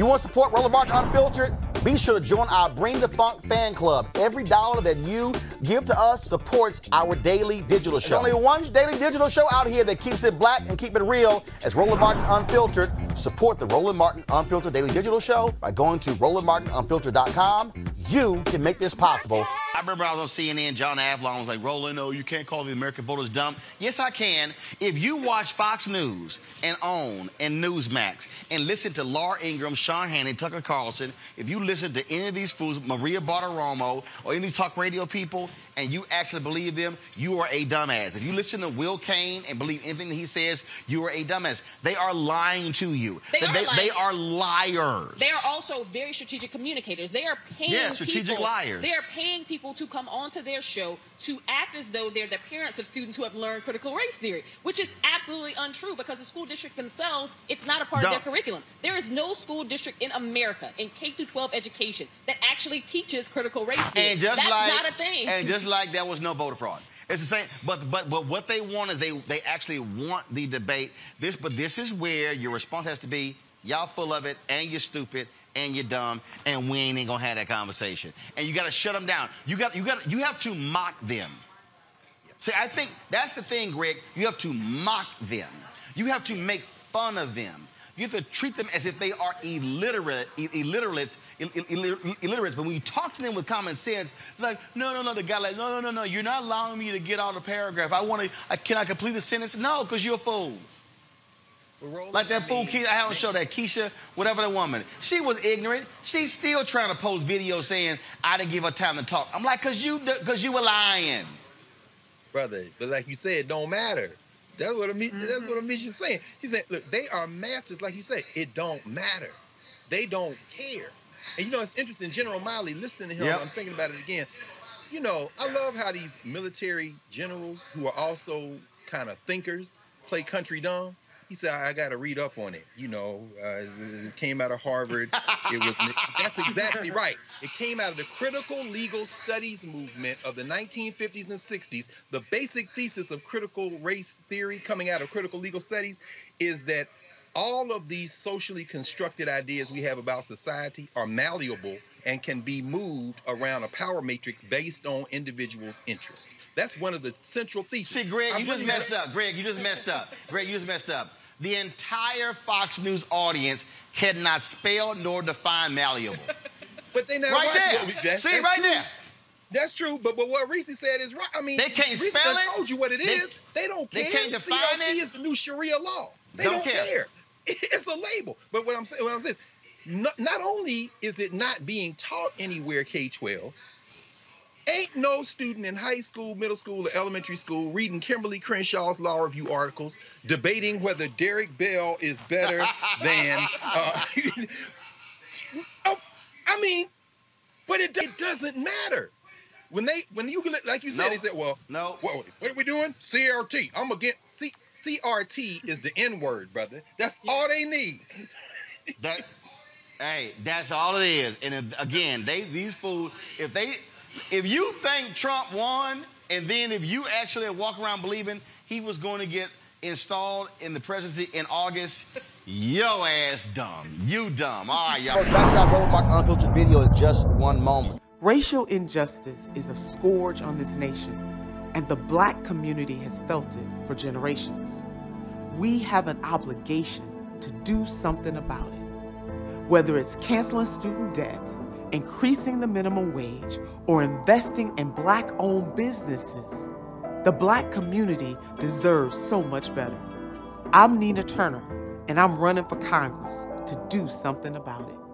You want to support Roland Martin Unfiltered? Be sure to join our Bring the Funk fan club. Every dollar that you give to us supports our daily digital show. There's only one daily digital show out here that keeps it black and keep it real as Roland Martin Unfiltered. Support the Roland Martin Unfiltered daily digital show by going to RolandMartinUnfiltered.com. You can make this possible. I remember I was on CNN, John Avlon was like, Roland, no, you can't call the American voters dumb. Yes, I can. If you watch Fox News and OWN and Newsmax and listen to Laura Ingram, Sean Hannity, Tucker Carlson, if you listen to any of these fools, Maria Bartiromo, or any of these talk radio people, and you actually believe them, you are a dumbass. If you listen to Will Kane and believe anything he says, you are a dumbass. They are lying to you. They are liars. They are also very strategic communicators. They are paying people. They are paying people to come onto their show to act as though they're the parents of students who have learned critical race theory, which is absolutely untrue because the school districts themselves, it's not a part of their curriculum. There is no school district in America, in K-12 education, that actually teaches critical race theory. And just That's not a thing. And just like there was no voter fraud. It's the same, but what they want is they actually want the debate. But this is where your response has to be, y'all full of it, and you're stupid, and you're dumb, and we ain't gonna have that conversation. And you gotta shut them down. You have to mock them. See, I think that's the thing, Greg. You have to mock them. You have to make fun of them. You have to treat them as if they are illiterates. But when you talk to them with common sense, like, no, the guy like, no, you're not allowing me to get out of the paragraph. Can I complete the sentence? No, because you're a fool. Like that fool Keisha, I haven't shown that Keisha, whatever the woman. She was ignorant. She's still trying to post videos saying, I didn't give her time to talk. I'm like, cause you were lying. Brother, but like you said, it don't matter. That's what Amisha's saying. She said, look, they are masters, like you said, it don't matter. They don't care. And you know, it's interesting, General Miley, listening to him, I'm thinking about it again. You know, I love how these military generals who are also kind of thinkers play country dumb. He said, I got to read up on it. You know, it came out of Harvard. That's exactly right. It came out of the critical legal studies movement of the 1950s and 60s. The basic thesis of critical race theory coming out of critical legal studies is that all of these socially constructed ideas we have about society are malleable and can be moved around a power matrix based on individuals' interests. That's one of the central theses. See, Greg, you just messed up. Greg, you just messed up. Greg, you just messed up. The entire Fox News audience cannot spell nor define malleable. But they not right there. That's true, but what Reese said is right. I mean, they can't spell it. Told you what it is. They don't care. They can't define it. CRT is the new Sharia law. They don't care. It's a label. But what I'm saying is, not only is it not being taught anywhere K-12, ain't no student in high school, middle school, or elementary school reading Kimberly Crenshaw's Law Review articles, debating whether Derek Bell is better than... I mean, but it doesn't matter. When you, like you said, they said, well, no. What are we doing? CRT. I'm against... CRT is the N-word, brother. That's all they need. Hey, that's all it is. And again, these fools, if you think Trump won, and then if you actually walk around believing he was going to get installed in the presidency in August, yo ass dumb. You dumb. All right, y'all. Back to our Roland Martin Unfiltered video in just one moment. Racial injustice is a scourge on this nation, and the black community has felt it for generations. We have an obligation to do something about it, whether it's canceling student debt, increasing the minimum wage, or investing in black-owned businesses. The black community deserves so much better. I'm Nina Turner, and I'm running for Congress to do something about it.